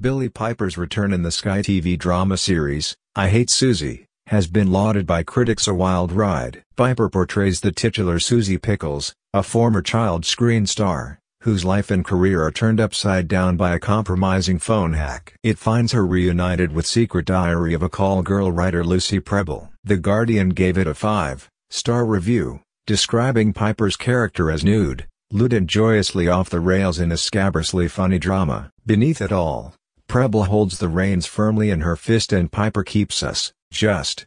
Billie Piper's return in the Sky TV drama series, I Hate Suzie, has been lauded by critics a wild ride. Piper portrays the titular Suzie Pickles, a former child screen star, whose life and career are turned upside down by a compromising phone hack. It finds her reunited with Secret Diary of a Call Girl writer Lucy Prebble. The Guardian gave it a 5-star review, describing Piper's character as nude, lewd and joyously off the rails in a scabriously funny drama. Beneath it all, Prebble holds the reins firmly in her fist and Piper keeps us, just,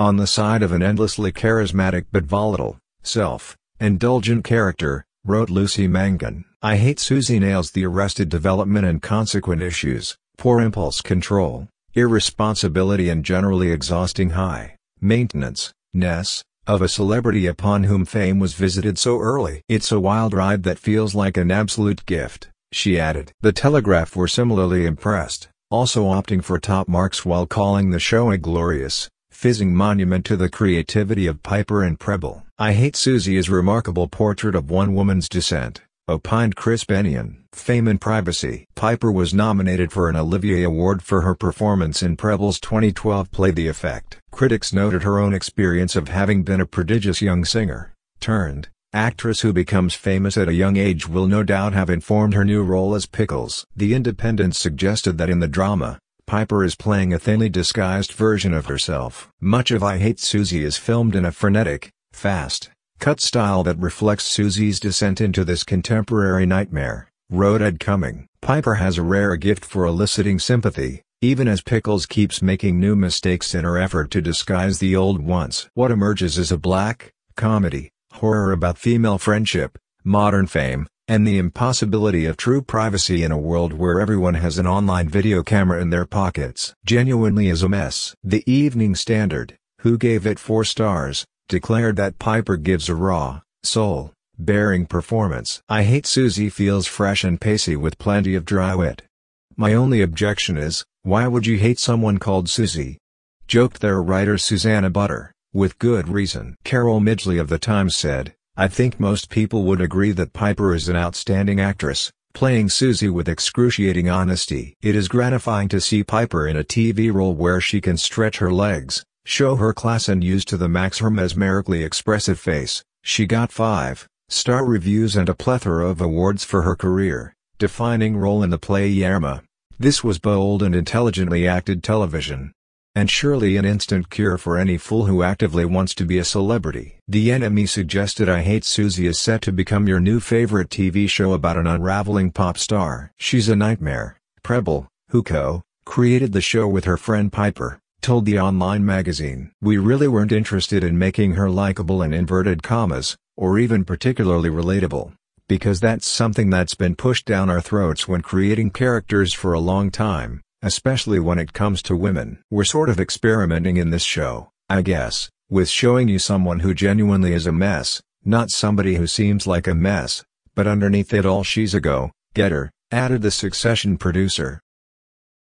on the side of an endlessly charismatic but volatile, self-indulgent character, wrote Lucy Mangan. I Hate Suzie nails the arrested development and consequent issues, poor impulse control, irresponsibility and generally exhausting high-maintenance-ness of a celebrity upon whom fame was visited so early. It's a wild ride that feels like an absolute gift, she added. The Telegraph were similarly impressed, also opting for top marks while calling the show a glorious, fizzing monument to the creativity of Piper and Prebble. I Hate Suzie is a remarkable portrait of one woman's descent, opined Chris Bennion. Fame and privacy. Piper was nominated for an Olivier Award for her performance in Prebble's 2012 play The Effect. Critics noted her own experience of having been a prodigious young singer, turned, actress who becomes famous at a young age will no doubt have informed her new role as Pickles. The Independent suggested that in the drama, Piper is playing a thinly disguised version of herself. Much of I Hate Suzie is filmed in a frenetic, fast-cut style that reflects Suzie's descent into this contemporary nightmare, wrote Ed Cumming. Piper has a rare gift for eliciting sympathy, even as Pickles keeps making new mistakes in her effort to disguise the old ones. What emerges is a black, comedy, horror about female friendship, modern fame, and the impossibility of true privacy in a world where everyone has an online video camera in their pockets. Genuinely is a mess. The Evening Standard, who gave it 4 stars, declared that Piper gives a raw, soul-bearing performance. I Hate Suzie feels fresh and pacey with plenty of dry wit. My only objection is, why would you hate someone called Suzie? Joked their writer Susanna Butter, with good reason. Carol Midgley of The Times said, I think most people would agree that Piper is an outstanding actress, playing Suzie with excruciating honesty. It is gratifying to see Piper in a TV role where she can stretch her legs, show her class and use to the max her mesmerically expressive face. She got 5-star reviews and a plethora of awards for her career-defining role in the play Yarma. This was bold and intelligently acted television, and surely an instant cure for any fool who actively wants to be a celebrity. The NME suggested I Hate Suzie is set to become your new favorite TV show about an unraveling pop star. She's a nightmare, Prebble, who co-created the show with her friend Piper, told the online magazine. We really weren't interested in making her likable in inverted commas, or even particularly relatable, because that's something that's been pushed down our throats when creating characters for a long time, especially when it comes to women. We're sort of experimenting in this show, I guess, with showing you someone who genuinely is a mess, not somebody who seems like a mess, but underneath it all she's a go-getter, added the Succession producer.